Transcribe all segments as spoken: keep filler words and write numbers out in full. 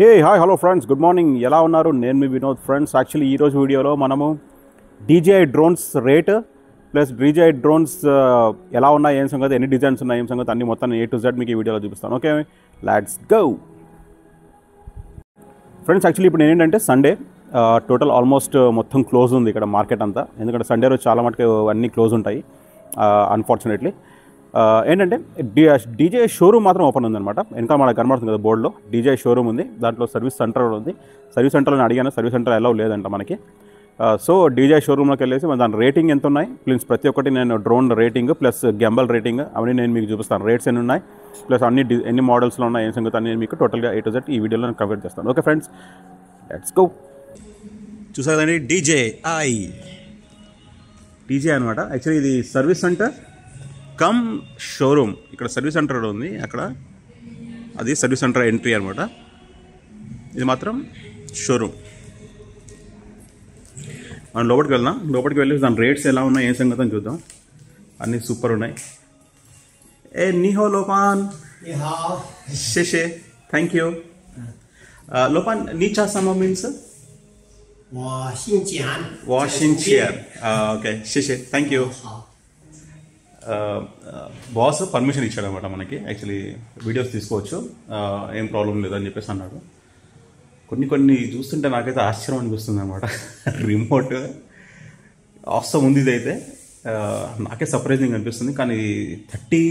हे hi hello friends good morning ఎలా ఉన్నారు నేను మీ వినోద్ ఫ్రెండ్స్ యాక్చువల్లీ ఈ రోజు వీడియోలో మనము D J I drones rate plus D J I drones ఎలా ఉన్నాయి ఏం సంగతి ఎన్ని డిజైన్స్ ఉన్నాయి ఏం సంగతి అన్ని మొత్తం A to Z మీకు ఈ వీడియోలో చూపిస్తాను okay let's go friends actually ఇప్పుడు నేను ఏంటంటే సండే టోటల్ ఆల్మోస్ట్ మొత్తం క్లోజ్ ఉంది ఇక్కడ మార్కెట్ అంతా ఎందుకంటే సండే రోజు చాలా మటుకు అన్ని క్లోజ్ ఉంటాయి అన్ఫార్చునేట్లీ ఏంటంటే D J I షోరూమ్ మాత్రం ఓపెన్ ఉందన్నమాట ఇంకా మనకు కనబడుతుంది కదా బోర్డులో D J I షోరూమ్ ఉంది దాంట్లో సర్వీస్ సెంటర్ కూడా ఉంది సర్వీస్ సెంటర్లో అడిగాను సర్వీస్ సెంటర్ అలౌ లేదంట మనకి సో D J I షోరూమ్లోకి వెళ్ళేసి మన దాని రేటింగ్ ఎంత ఉన్నాయి ప్లస్ ప్రతి ఒక్కటి నేను drone rating plus gimbal rating అవన్నీ నేను మీకు చూపిస్తాను రేట్స్ ఎన్ని ఉన్నాయి ప్లస్ అన్ని ఎన్ని మోడల్స్లో ఉన్నాయి ఏం సంగతి అన్ని మీకు టోటల్గా A to Z ఈ వీడియోలో నేను కవర్ చేస్తాను ఓకే ఫ్రెండ్స్ లెట్స్ గో చూసారు కదండి D J I D J I అనమాట యాక్చువల్లీ ఇది సర్వీస్ సెంటర్ కమ్ షోరూమ్ ఇక్కడ సర్వీస్ సెంటర్ ఉంది అక్కడ అది సర్వీస్ సెంటర్ ఎంట్రీ అనమాట ఇది మాత్రం షోరూమ్ మనం లోపలికి వెళ్దాం లోపలికి వెళ్ళి దాని రేట్స్ ఎలా ఉన్నాయి ఏం సంగతి చూద్దాం అన్నీ సూపర్ ఉన్నాయి ఏ నీహో లోపాన్ శేషే థ్యాంక్ యూ లోపాన్ నీచా సమా మీన్స్ వాషింగ్ చైర్ ఓకే శేషే థ్యాంక్ యూ బాస్ పర్మిషన్ ఇచ్చాడనమాట మనకి యాక్చువల్లీ వీడియోస్ తీసుకోవచ్చు ఏం ప్రాబ్లం లేదని చెప్పేసి అన్నాడు కొన్ని కొన్ని చూస్తుంటే నాకైతే ఆశ్చర్యం అనిపిస్తుంది అనమాట రిమోట్ అవసరం ఉంది ఇదైతే నాకే సర్ప్రైజింగ్ అనిపిస్తుంది కానీ thirty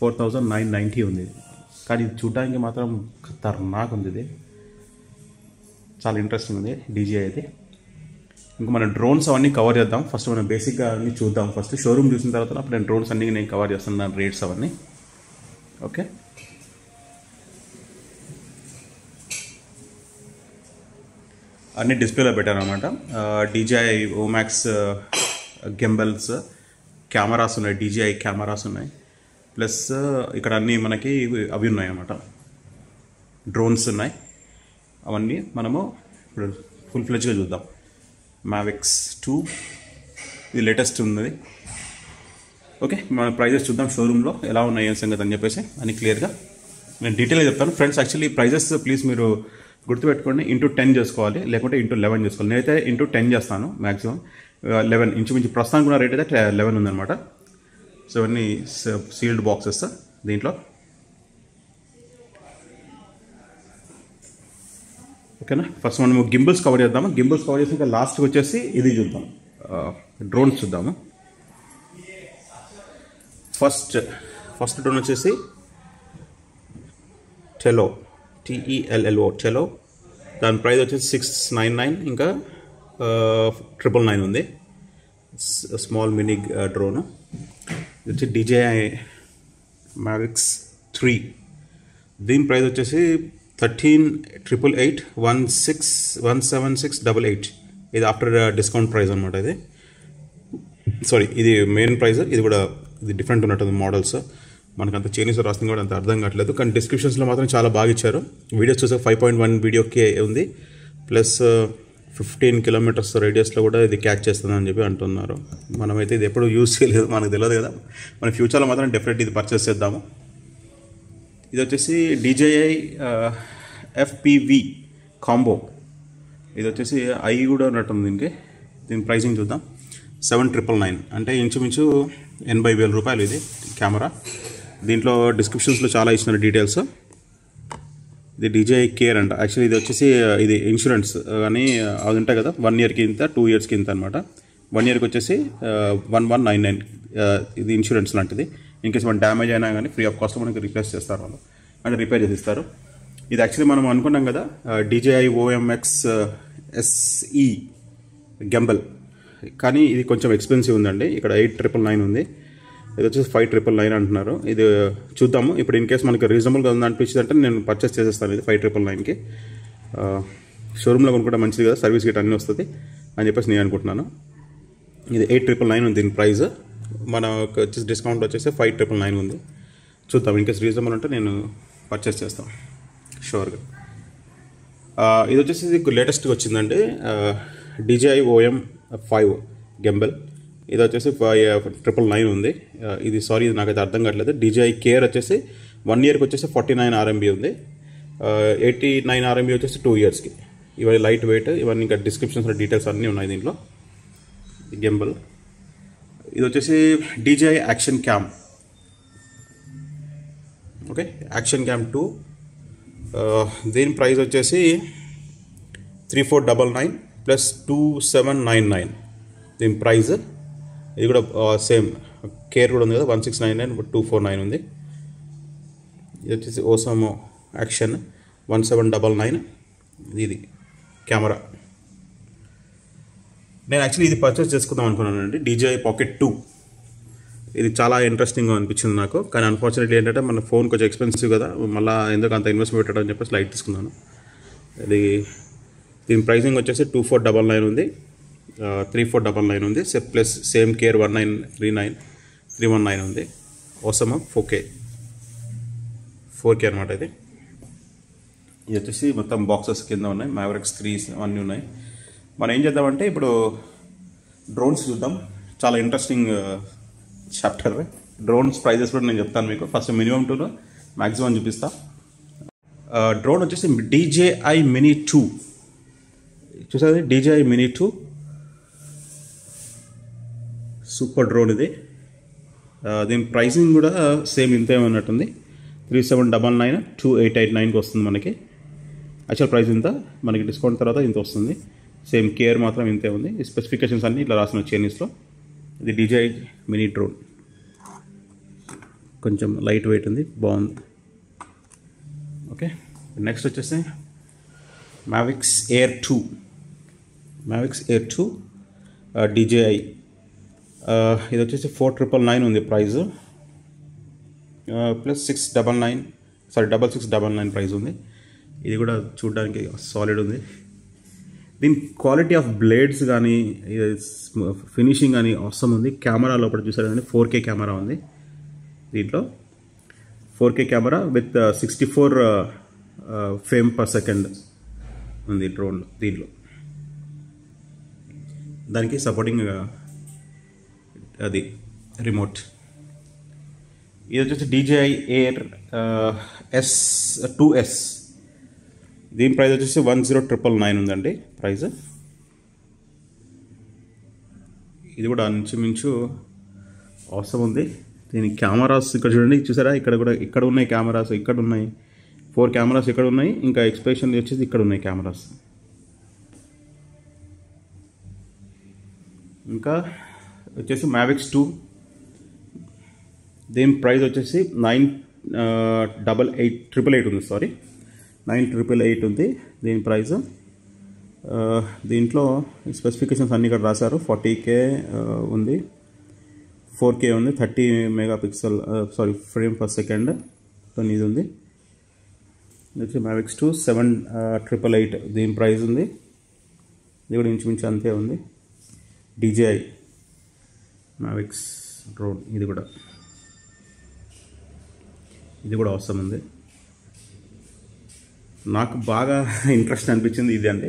four thousand nine ninety ఉంది కానీ ఇది చూడడానికి మాత్రం ఖతర్నాక్ ఉంది ఇది చాలా ఇంట్రెస్టింగ్ ఉంది D J I అయితే ఇంకా మన డ్రోన్స్ అవన్నీ కవర్ చేద్దాం ఫస్ట్ మనం బేసిక్గా అన్నీ చూద్దాం ఫస్ట్ షోరూమ్ చూసిన తర్వాత అప్పుడు నేను డ్రోన్స్ అన్నీ నేను కవర్ చేస్తాను దాని రేట్స్ అవన్నీ ఓకే అన్నీ డిస్ప్లేలో పెట్టాను అనమాట D J I O M five gimbals cameras ఉన్నాయి D J I కెమెరాస్ ఉన్నాయి ప్లస్ ఇక్కడ అన్నీ మనకి అవి ఉన్నాయి అన్నమాట డ్రోన్స్ ఉన్నాయి అవన్నీ మనము ఇప్పుడు ఫుల్ ఫ్లెజ్గా చూద్దాం Mavic two ఇది లేటెస్ట్ ఉన్నది ఓకే మన ప్రైజెస్ చూద్దాం షోరూంలో ఎలా ఉన్నాయి ఏం సంగతి అని చెప్పేసి అని క్లియర్గా నేను డీటెయిల్గా చెప్తాను ఫ్రెండ్స్ యాక్చువల్లీ ప్రైజెస్ ప్లీజ్ మీరు గుర్తుపెట్టుకోండి ఇంటూ టెన్ చేసుకోవాలి లేకుంటే ఇంటూ లెవెన్ చేసుకోవాలి నేనైతే ఇంటూ టెన్ చేస్తాను మ్యాక్సిమం లెవెన్ ఇంచుమించు ప్రస్తుతానికి ఉన్న రేట్ అయితే లెవెన్ ఉందన్నమాట సో ఇవన్నీ సీల్డ్ బాక్సెస్ దీంట్లో ఓకేనా ఫస్ట్ మనము గింబల్స్ కవర్ చేద్దాము గింబల్స్ కవర్ చేసి ఇంకా లాస్ట్కి వచ్చేసి ఇది చూద్దాం డ్రోన్స్ చూద్దాము ఫస్ట్ ఫస్ట్ డ్రోన్ వచ్చేసి Tello T E L L O Tello దాని ప్రైస్ వచ్చేసి సిక్స్ నైన్ నైన్ ఇంకా ట్రిపుల్ నైన్ ఉంది స్మాల్ మినీ డ్రోన్ ఇది వచ్చి D J I Mavic three దీని ప్రైస్ వచ్చేసి thirteen triple eight one six one seven six double eight. ఇది after discount price అనమాట ఇది సారీ ఇది మెయిన్ ప్రైస్ ఇది కూడా ఇది డిఫరెంట్ ఉన్నట్టుంది మోడల్స్ మనకు అంత చైనీస్ రాస్తుంది కూడా అంత అర్థం కావట్లేదు కానీ డిస్క్రిప్షన్స్లో మాత్రం చాలా బాగా ఇచ్చారు వీడియోస్ చూసే ఫైవ్ పాయింట్ వన్ వీడియోకే ఉంది ప్లస్ ఫిఫ్టీన్ కిలోమీటర్స్ రేడియస్లో కూడా ఇది క్యాచ్ చేస్తుందని చెప్పి అంటున్నారు మనమైతే ఇది ఎప్పుడు యూజ్ చేయలేదు మనకు తెలియదు కదా మన ఫ్యూచర్లో మాత్రం డెఫినెట్ ఇది పర్చేస్ చేద్దాము ఇది వచ్చేసి D J I F P V Combo ఇది వచ్చేసి ఐ కూడా ఉన్నట్టుంది దీనికి దీని ప్రైసింగ్ చూద్దాం సెవెన్ ట్రిపుల్ నైన్ అంటే ఇంచుమించు ఎనభై వేల రూపాయలు ఇది కెమెరా దీంట్లో డిస్క్రిప్షన్స్లో చాలా ఇచ్చిన డీటెయిల్స్ ఇది D J I Care అంట యాక్చువల్లీ ఇది వచ్చేసి ఇది ఇన్సూరెన్స్ కానీ అది ఉంటాయి కదా వన్ ఇయర్కి ఇంత టూ ఇయర్స్కి ఇంత అనమాట వన్ ఇయర్కి వచ్చేసి వన్ వన్ నైన్ నైన్ ఇది ఇన్సూరెన్స్ లాంటిది ఇన్కేస్ మనం డ్యామేజ్ అయినా కానీ ఫ్రీ ఆఫ్ కాస్ట్ మనకి రిప్లేస్ చేస్తారు వాళ్ళు అంటే రిపేర్ చేసి ఇస్తారు ఇది యాక్చువల్లీ మనం అనుకున్నాం కదా D J I O M five S E గెంబల్ కానీ ఇది కొంచెం ఎక్స్పెన్సివ్ ఉందండి ఇక్కడ ఎయిట్ ట్రిపుల్ నైన్ ఉంది ఇది వచ్చేసి ఫైవ్ ట్రిపుల్ నైన్ అంటున్నారు ఇది చూద్దాము ఇప్పుడు ఇన్ కేస్ మనకి రీజనబుల్గా ఉందనిపించింది అంటే నేను పర్చేస్ చేసేస్తాను ఇది ఫైవ్ ట్రిపుల్ నైన్కి షోరూంలో కొనుక్కుంటే మంచిది కదా సర్వీస్ గిట్ అన్నీ వస్తుంది అని చెప్పేసి నేను అనుకుంటున్నాను ఇది ఎయిట్ ట్రిపుల్ నైన్ ఉంది దీని ప్రైస్ మనకు వచ్చేసి డిస్కౌంట్ వచ్చేసి ఫైవ్ ట్రిపుల్ నైన్ ఉంది చూద్దాం ఇన్కేస్ రీజనబుల్ అంటే నేను పర్చేస్ చేస్తాను షూర్గా ఇది వచ్చేసి ఇది లేటెస్ట్గా వచ్చిందండి D J I O M five గెంబల్ ఇది వచ్చేసి ట్రిపుల్ నైన్ ఉంది ఇది సారీ ఇది నాకైతే అర్థం కావట్లేదు D J I Care వచ్చేసి వన్ ఇయర్కి వచ్చేసి forty nine R M B ఉంది ఎయిటీ నైన్ ఆర్ఎంబీ వచ్చేసి టూ ఇయర్స్కి. ఇవన్నీ లైట్ వెయిట్, ఇవన్నీ ఇంకా డిస్క్రిప్షన్స్లో డీటెయిల్స్ అన్నీ ఉన్నాయి దీంట్లో. గెంబల్ ఇది వచ్చేసి DJI action cam, okay action cam two. దీని ప్రైస్ వచ్చేసి three four double nine plus two seven nine nine దీని ప్రైజ్. ఇది కూడా సేమ్ కేర్ కూడా ఉంది కదా, one six nine nine two four nine ఉంది. ఇది వచ్చేసి Osmo action one seven double nine ఇది కెమెరా. నేను యాక్చువల్లీ ఇది పర్చేస్ చేసుకుందాం అనుకున్నానండి, డీజేఐ పాకెట్ టూ. ఇది చాలా ఇంట్రెస్టింగ్గా అనిపించింది నాకు, కానీ అన్ఫార్చునేట్లీ ఏంటంటే మన ఫోన్ కొంచెం ఎక్స్పెన్సివ్ కదా, మళ్ళీ ఎందుకు అంత ఇన్వెస్ట్ పెట్టడం అని చెప్పేసి లైట్ తీసుకున్నాను. ఇది దీని ప్రైసింగ్ వచ్చేసి టూ ఫోర్ డబల్ నైన్ ఉంది, త్రీ ఫోర్ డబల్ నైన్ ఉంది, plus same care one nine three nine three one nine ఉంది. ఓసమా ఫోర్ కే ఫోర్ కే అనమాట. ఇది ఇది వచ్చేసి మొత్తం బాక్సెస్ కింద ఉన్నాయి, మ్యావరిక్ త్రీ అన్నీ ఉన్నాయి. మనం ఏం చేద్దామంటే ఇప్పుడు డ్రోన్స్ చూద్దాం, చాలా ఇంట్రెస్టింగ్ చాప్టర్. డ్రోన్స్ ప్రైజెస్ కూడా నేను చెప్తాను మీకు, ఫస్ట్ మినిమమ్ టూలో మ్యాక్సిమం చూపిస్తా. డ్రోన్ వచ్చేసి డీజేఐ మినీ టూ చూసారు, DJI mini two super drone ఇది. దీని ప్రైసింగ్ కూడా సేమ్ ఇంతే ఉన్నట్టుంది, three seven double nine two eight eight నైన్కి వస్తుంది మనకి. యాక్చువల్ ప్రైస్ ఇంత, మనకి డిస్కౌంట్ తర్వాత ఇంత వస్తుంది. సేమ్ కేర్ మాత్రం ఇంతే ఉంది. స్పెసిఫికేషన్స్ అన్నీ ఇట్లా రాసిన చైనీస్లో. ఇది డీజేఐ మినీ డ్రోన్, కొంచెం లైట్ వెయిట్ ఉంది, బాగుంది. ఓకే నెక్స్ట్ వచ్చేసి Mavics air two. Mavics air two DJI, ఇది వచ్చేసి ఫోర్ ట్రిపుల్ నైన్ ఉంది price, plus six double nine sorry double six double nine price ఉంది. ఇది కూడా చూడడానికి సాలిడ్ ఉంది. దీని క్వాలిటీ ఆఫ్ బ్లేడ్స్ కానీ ఫినిషింగ్ కానీ అవసరం ఉంది. కెమెరా లోపల చూసారు కానీ ఫోర్ కే కెమెరా ఉంది దీంట్లో, four K camera with sixty four frame per second ఉంది డ్రోన్లో. దీంట్లో దానికి సపోర్టింగ్ అది రిమోట్. ఇది వచ్చేసి DJI air S two S, దీని ప్రైస్ వచ్చేసి వన్ జీరో ట్రిపుల్ నైన్ ఉందండి ప్రైస్. ఇది కూడా అంచుమించు అవసరం ఉంది. దీని కెమెరాస్ ఇక్కడ చూడండి, చూసారా ఇక్కడ కూడా, ఇక్కడ ఉన్నాయి కెమెరాస్, ఇక్కడ ఉన్నాయి ఫోర్ కెమెరాస్ ఇక్కడ ఉన్నాయి, ఇంకా ఎక్స్ప్రెషన్ వచ్చేసి ఇక్కడ ఉన్నాయి కెమెరాస్. ఇంకా వచ్చేసి మ్యావిక్స్ టూ, దీని ప్రైస్ వచ్చేసి nine double eight triple eight ఉంది సారీ నైన్ ట్రిపుల్ ఎయిట్ ఉంది దీని ప్రైస్. దీంట్లో స్పెసిఫికేషన్స్ అన్నీ ఇక్కడ రాశారు. ఫార్టీ కే ఉంది, ఫోర్ కే ఉంది, thirty megapixel sorry frame per second కొన్ని ఇది ఉంది. Next Mavics two seven triple eight దీని ప్రైస్ ఉంది. ఇది కూడా ఇంచుమించు అంతే ఉంది. డీజేఐ మ్యావిక్స్ డ్రోన్, ఇది కూడా ఇది కూడా అవసరం ఉంది. నాకు బాగా ఇంట్రెస్ట్ అనిపించింది ఇది అండి.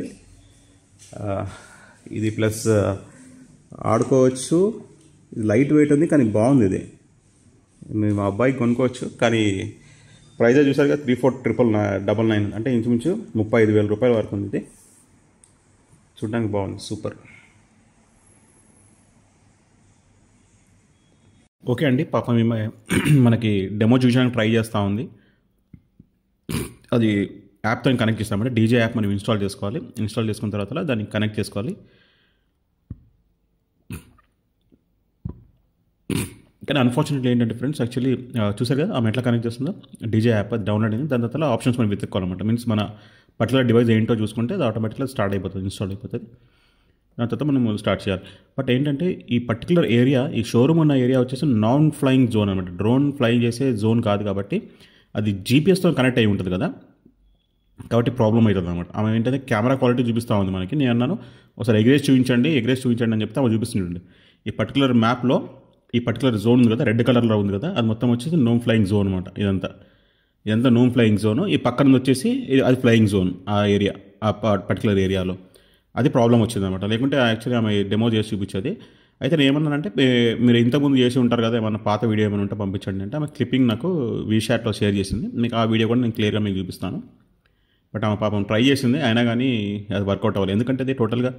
ఇది ప్లస్ ఆడుకోవచ్చు, ఇది లైట్ వెయిట్ ఉంది కానీ బాగుంది. ఇది మేము అబ్బాయికి కొనుక్కోవచ్చు, కానీ ప్రైజే చూసారు కదా three four triple double nine అంటే ఇంచుమించు ముప్పై ఐదు వేల రూపాయల వరకు ఉంది. ఇది చూడడానికి బాగుంది, సూపర్. ఓకే అండి, పాప మేము మనకి డెమో చూపించడానికి ట్రై చేస్తూ ఉంది. అది యాప్తో కనెక్ట్ చేస్తామంటే డీజే యాప్ మనం ఇన్స్టాల్ చేసుకోవాలి. ఇన్స్టాల్ చేసుకున్న తర్వాత దాన్ని కనెక్ట్ చేసుకోవాలి. కానీ అన్ఫార్చునేట్లీ ఏంటంటే ఫ్రెండ్స్, యాక్చువల్లీ చూసారు కదా ఆమె ఎట్లా కనెక్ట్ చేస్తుందో, డీజే యాప్ అది డౌన్లోడ్ అయింది. దాని తర్వాత ఆప్షన్స్ మనం వెతుక్కోవాలన్నమాట. మీన్స్ మన పర్టికులర్ డివైస్ ఏంటో చూసుకుంటే అది ఆటోమేటిక్గా స్టార్ట్ అయిపోతుంది, ఇన్స్టాల్ అయిపోతుంది. దాని తర్వాత మనం స్టార్ట్ చేయాలి. బట్ ఏంటంటే ఈ పర్టికులర్ ఏరియా, ఈ షోరూమ్ ఉన్న ఏరియా వచ్చేసి నాన్ ఫ్లయింగ్ జోన్ అనమాట. డ్రోన్ ఫ్లై చేసే జోన్ కాదు కాబట్టి అది జీపీఎస్తో కనెక్ట్ అయి ఉంటుంది కదా, కాబట్టి ప్రాబ్లం అవుతుంది అనమాట. ఆమె ఏంటంటే కెమెరా క్వాలిటీ చూపిస్తూ ఉంది మనకి. నేను అన్నాను ఒకసారి ఎగ్రేస్ చూపించండి ఎగ్రేస్ చూపించండి అని చెప్తే ఆమె చూపిస్తుండే. ఈ పర్టికులర్ మ్యాప్లో ఈ పర్టికులర్ జోన్ ఉంది కదా, రెడ్ కలర్లో ఉంది కదా, అది మొత్తం వచ్చేసి నోన్ ఫ్లయింగ్ జోన్ అనమాట. ఇదంతా ఇదంతా నోన్ ఫ్లయింగ్ జోన్. ఈ పక్కన వచ్చేసి అది ఫ్లయింగ్ జోన్ ఆ ఏరియా, ఆ పర్టికులర్ ఏరియాలో అది ప్రాబ్లం వచ్చిందనమాట. లేకుంటే యాక్చువల్లీ ఆమె డెమో చేసి చూపించేది. అయితే నేను ఏమన్నానంటే మీరు ఇంతకుముందు చేసి ఉంటారు కదా ఏమన్నా పాత వీడియో ఏమైనా ఉంటే పంపించండి అంటే, ఆమె క్లిప్పింగ్ నాకు వీషాట్లో షేర్ చేసింది. మీకు ఆ వీడియో కూడా నేను క్లియర్గా మీకు చూపిస్తాను. బట్ ఆమె పాపం ట్రై చేసింది, అయినా కానీ అది వర్కౌట్ అవ్వలేదు. ఎందుకంటే అది టోటల్గా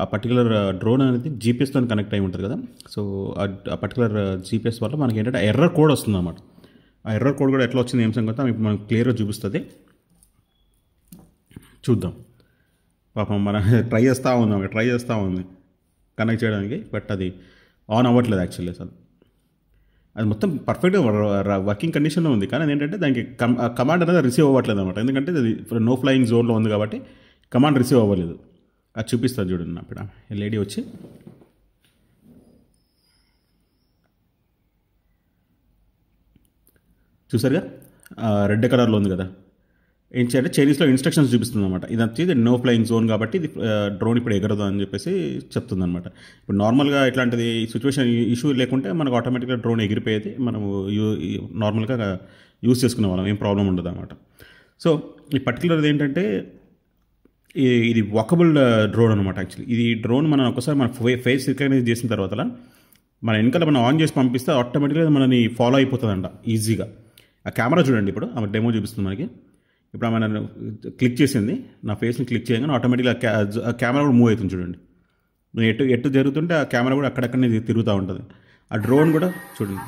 ఆ పర్టికులర్ డ్రోన్ అనేది జీపీఎస్తో కనెక్ట్ అయి ఉంటుంది కదా, సో ఆ పర్టికులర్ జీపీఎస్ వల్ల మనకి ఏంటంటే ఎర్రర్ కోడ్ వస్తుంది అన్నమాట. ఆ ఎర్రర్ కోడ్ కూడా ఎట్లా వచ్చింది ఏం సంగతి ఆమె ఇప్పుడు మనకు క్లియర్గా చూపిస్తుంది, చూద్దాం. పాపం మనం ట్రై చేస్తూ ఉంది, ఒక ట్రై చేస్తూ ఉంది కనెక్ట్ చేయడానికి, బట్ అది ఆన్ అవ్వట్లేదు. యాక్చువల్లీ అసలు అది మొత్తం పర్ఫెక్ట్గా వర్కింగ్ కండిషన్లో ఉంది, కానీ ఏంటంటే దానికి కమాండ్ అనేది రిసీవ్ అవ్వట్లేదు అనమాట. ఎందుకంటే అది నో ఫ్లయింగ్ జోన్లో ఉంది కాబట్టి కమాండ్ రిసీవ్ అవ్వలేదు. అది చూపిస్తాను చూడండి. అప్పుడు లేడీ వచ్చి చూసారుగా రెడ్ కలర్లో ఉంది కదా, ఏం చేయాలంటే చైనీస్లో ఇన్స్ట్రక్షన్స్ చూపిస్తుంది అనమాట. ఇది వచ్చి నో ఫ్లయింగ్ జోన్ కాబట్టి ఇది డ్రోన్ ఇప్పుడు ఎగరదు అని చెప్పేసి చెప్తుంది అనమాట. ఇప్పుడు నార్మల్గా ఇట్లాంటిది సిచ్యువేషన్ ఇష్యూ లేకుంటే మనకు ఆటోమేటిక్గా డ్రోన్ ఎగిరిపోయేది మనము యూ నార్మల్గా యూజ్ చేసుకునే వాళ్ళం, ఏం ప్రాబ్లం ఉండదు అనమాట. సో ఈ పర్టికులర్ది ఏంటంటే ఇది వాకబుల్ డ్రోన్ అనమాట. యాక్చువల్లీ ఇది డ్రోన్ మనం ఒకసారి మన ఫేస్ రికగ్నైజ్ చేసిన తర్వాత మన వెనకాల మనం ఆన్ చేసి పంపిస్తే ఆటోమేటిక్గా మనని ఫాలో అయిపోతుందంట ఈజీగా. ఆ కెమెరా చూడండి, ఇప్పుడు ఆమె డెమో చూపిస్తుంది మనకి. ఇప్పుడు ఆమె నన్ను క్లిక్ చేసింది, నా ఫేస్ని క్లిక్ చేయగానే ఆటోమేటిక్గా ఆ కెమెరా కూడా మూవ్ అవుతుంది చూడండి. నేను ఎటు ఎటు జరుగుతుంటే ఆ కెమెరా కూడా అక్కడక్కడనే తిరుగుతూ ఉంటుంది. ఆ డ్రోన్ కూడా చూడండి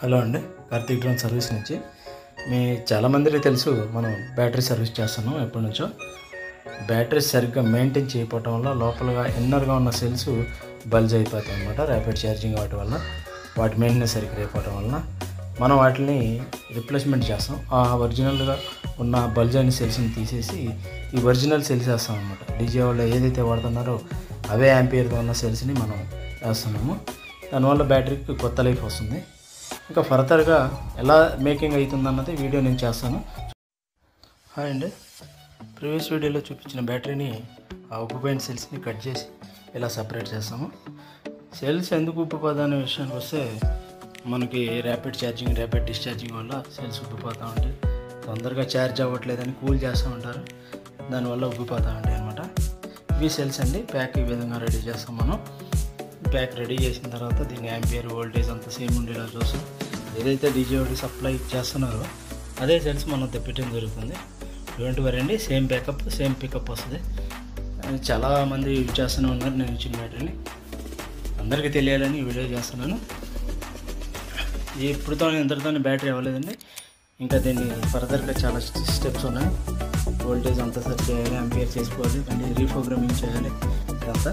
హలో అండి, కార్తీక్ డ్రోన్ సర్వీస్ నుంచి. మీ చాలామందికి తెలుసు మనం బ్యాటరీ సర్వీస్ చేస్తున్నాం ఎప్పటి నుంచో. బ్యాటరీ సరిగ్గా మెయింటైన్ చేయకపోవటం వల్ల లోపలగా ఇన్నర్గా ఉన్న సెల్స్ బల్జ్ అయిపోతాయి అన్నమాట. ర్యాపిడ్ ఛార్జింగ్ వాటి వల్ల వాటి మెయింటెనెన్స్ సరిగ్గా అయిపోవటం వలన మనం వాటిని రిప్లేస్మెంట్ చేస్తాం. ఆ ఒరిజినల్గా ఉన్న బల్జ్ అయిన సెల్స్ని తీసేసి ఈ ఒరిజినల్ సెల్స్ వేస్తాం అనమాట. డీజే వాళ్ళు ఏదైతే వాడుతున్నారో అవే యాంపియర్తో ఉన్న సెల్స్ని మనం వేస్తున్నాము. దానివల్ల బ్యాటరీకి కొత్త లైఫ్ వస్తుంది. ఇంకా ఫర్దర్గా ఎలా మేకింగ్ అవుతుందన్నది వీడియో నేను చేస్తాను. హాయ్ అండి, ప్రీవియస్ వీడియోలో చూపించిన బ్యాటరీని ఆ ఉబ్బిపోయిన సెల్స్ని కట్ చేసి ఇలా సపరేట్ చేస్తాము. సెల్స్ ఎందుకు ఉబ్బిపోదా అనే విషయానికి వస్తే మనకి ర్యాపిడ్ ఛార్జింగ్ ర్యాపిడ్ డిశ్చార్జింగ్ వల్ల సెల్స్ ఉబ్బిపోతూ ఉంటాయి. తొందరగా ఛార్జ్ అవ్వట్లేదని కూల్ చేస్తూ ఉంటారు, దానివల్ల ఉబ్బిపోతూ ఉంటాయి అన్నమాట. ఇవి సెల్స్ అండి. ప్యాక్ ఈ విధంగా రెడీ చేస్తాం మనం. ప్యాక్ రెడీ చేసిన తర్వాత దీని యాంపియర్ వోల్టేజ్ అంతా సేమ్ ఉండేలా చూస్తాం. ఏదైతే డీజేఐ సప్లై చేస్తున్నారో అదే సెల్స్ మనం తెప్పించడం జరుగుతుంది. ట్వంటీ వరకు అండి సేమ్ బ్యాకప్ సేమ్ పికప్ వస్తుంది. చాలామంది యూజ్ చేస్తూనే ఉన్నారు. నేను ఇచ్చిన బ్యాటరీని అందరికీ తెలియాలని వీడియో చేస్తున్నాను. ఇప్పుడుతో ఇంతటితో బ్యాటరీ అవ్వలేదండి, ఇంకా దీన్ని ఫర్దర్గా చాలా స్టెప్స్ ఉన్నాయి. వోల్టేజ్ అంతా సెట్ చేయాలి, యాంపియర్ చేసుకోవాలి, దాన్ని రీప్రోగ్రామింగ్ చేయాలి. ఇదంతా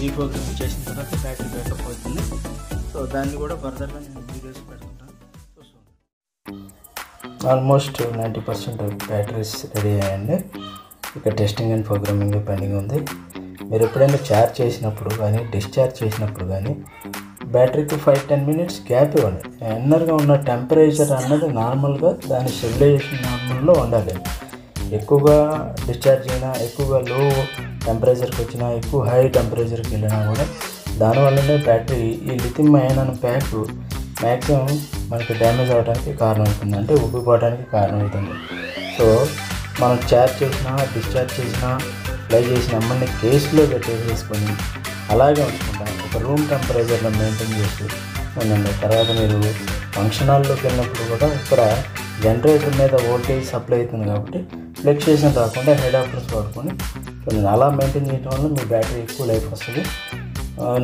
రీప్రోగ్రామింగ్ చేసిన తర్వాత బ్యాటరీ బ్యాకప్ అవుతుంది. సో దాన్ని కూడా ఫర్దర్గా నేను వీడియోస్ పెడుతుంటాను. Almost ninety percent batteries ready అయ్యాయండి. ఇక టెస్టింగ్ అండ్ ప్రోగ్రామింగ్ పెండింగ్ ఉంది. మీరు ఎప్పుడైనా ఛార్జ్ చేసినప్పుడు కానీ డిశ్చార్జ్ చేసినప్పుడు కానీ బ్యాటరీకి ఫైవ్ టెన్ మినిట్స్ గ్యాప్ ఇవ్వండి. ఎన్నర్గా ఉన్న టెంపరేచర్ అన్నది నార్మల్గా దాని స్టెబిలైజేషన్ నార్మల్లో ఉండాలి. ఎక్కువగా డిశ్చార్జ్ అయినా ఎక్కువగా లో టెంపరేచర్కి వచ్చినా ఎక్కువ హై టెంపరేచర్కి వెళ్ళినా కూడా దానివల్లనే బ్యాటరీ ఈ లిథియం అయాన్ అనే ప్యాక్ మ్యాక్సిమం మనకి డ్యామేజ్ అవ్వడానికి కారణం అవుతుంది, అంటే ఉబ్బిపోవడానికి కారణం అవుతుంది. సో మనం ఛార్జ్ చేసినా డిశ్చార్జ్ చేసినా ఫ్లై చేసిన అమ్మని కేసులో పెట్టేసి వేసుకొని అలాగే ఉంచుకుంటాం. ఒక రూమ్ టెంపరేచర్లో మెయింటైన్ చేస్తూ ఉండండి. తర్వాత మీరు ఫంక్షన్ హాల్లోకి వెళ్ళినప్పుడు కూడా ఇక్కడ జనరేటర్ మీద వోల్టేజ్ సప్లై అవుతుంది కాబట్టి ఫ్లక్చుయేషన్ రాకుండా హెడ్ ఆఫ్టర్స్ వాడుకొని అలా మెయింటైన్ చేయడం వల్ల మీ బ్యాటరీ ఎక్కువ లైఫ్ వస్తుంది.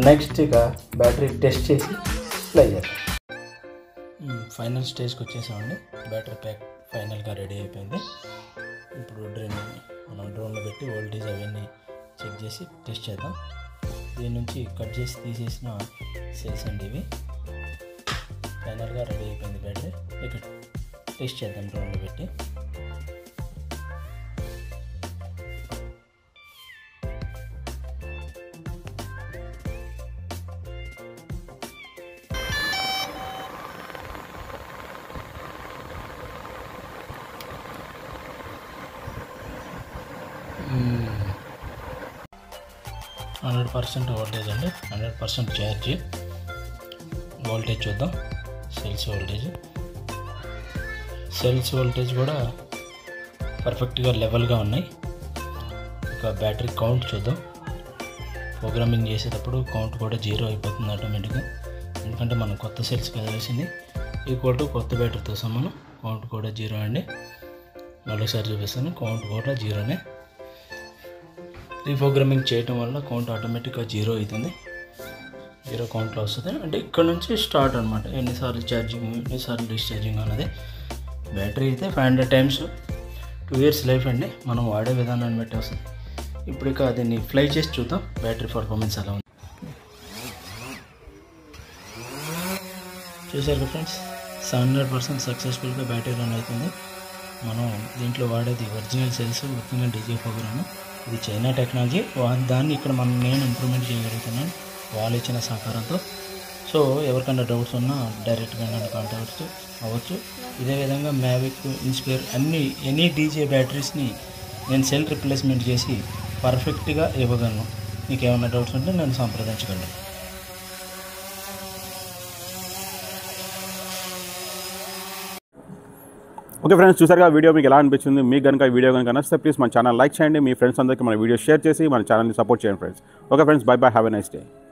నెక్స్ట్ ఇక బ్యాటరీ టెస్ట్ చేసి ఫ్లై చేస్తాం. ఫైనల్ స్టేజ్కి వచ్చేసామండి. బ్యాటరీ ప్యాక్ ఫైనల్గా రెడీ అయిపోయింది. ఇప్పుడు డ్రోన్ మనం డ్రోన్లో పెట్టి వోల్టేజ్ అవన్నీ చెక్ చేసి టెస్ట్ చేద్దాం. దీని నుంచి కట్ చేసి తీసేసిన సెల్స్ అండి ఇవి. ఫైనల్గా రెడీ అయిపోయింది బ్యాటరీ. ఇక్కడ టెస్ట్ చేద్దాం డ్రోన్లో పెట్టి. హండ్రెడ్ పర్సెంట్ వోల్టేజ్ అండి, హండ్రెడ్ పర్సెంట్ ఛార్జ్. వోల్టేజ్ చూద్దాం, సెల్స్ వోల్టేజ్. సెల్స్ వోల్టేజ్ కూడా పర్ఫెక్ట్గా లెవెల్గా ఉన్నాయి. ఒక బ్యాటరీ కౌంట్ చూద్దాం. ప్రోగ్రామింగ్ చేసేటప్పుడు కౌంట్ కూడా జీరో అయిపోతుంది ఆటోమేటిక్గా, ఎందుకంటే మనం కొత్త సెల్స్ కదిలేసింది. ఈక్వల్ టు కొత్త బ్యాటరీతో సమానం. కౌంట్ కూడా జీరో అండి. మరోసారి చూపిస్తాను, కౌంట్ కూడా జీరోనే. రీప్రోగ్రామింగ్ చేయడం వల్ల కౌంట్ ఆటోమేటిక్గా జీరో అవుతుంది, జీరో కౌంట్లో వస్తుంది. అంటే ఇక్కడ నుంచి స్టార్ట్ అనమాట, ఎన్నిసార్లు ఛార్జింగ్ ఎన్నిసార్లు డిశ్చార్జింగ్ అనేది. బ్యాటరీ అయితే five hundred times two years life అండి, మనం వాడే విధానాన్ని బట్టి వస్తుంది. ఇప్పుడు ఇక దీన్ని ఫ్లై చేసి చూద్దాం బ్యాటరీ పర్ఫార్మెన్స్ ఎలా ఉంది. చూసారు ఫ్రెండ్స్, సెవెన్ హండ్రెడ్ పర్సెంట్ సక్సెస్ఫుల్గా బ్యాటరీ రన్ అవుతుంది. మనం దీంట్లో వాడేది ఒరిజినల్ సెల్స్, ముఖ్యంగా డీజే ప్రోగ్రాము. ఇది చైనా టెక్నాలజీ, దాన్ని ఇక్కడ మనం నేను ఇంప్రూవ్మెంట్ చేయగలుగుతున్నాను వాళ్ళు ఇచ్చిన సహకారంతో. సో ఎవరికైనా డౌట్స్ ఉన్నా డైరెక్ట్గా నన్ను కాంటాక్ట్ అవ్వచ్చు. ఇదే విధంగా మ్యావిక్, ఇన్స్పైర్ అన్ని ఎనీ డీజే బ్యాటరీస్ని నేను సెల్ రిప్లేస్మెంట్ చేసి పర్ఫెక్ట్గా ఇవ్వగలను. మీకు ఏమైనా డౌట్స్ ఉంటే నన్ను సంప్రదించగలను. ఓకే ఫ్రెండ్స్, చూసారుగా వీడియో మీకు ఎలా అనిపించింది? మీకు కనుక వీడియో కనుక నచ్చితే ప్లీజ్ మన ఛానల్ లైక్ చేయండి. మీ ఫ్రెండ్స్ అందరికీ మన వీడియో షేర్ చేసి మన ఛానల్ని సపోర్ట్ చేయండి friends. Okay friends, bye bye, have a nice day.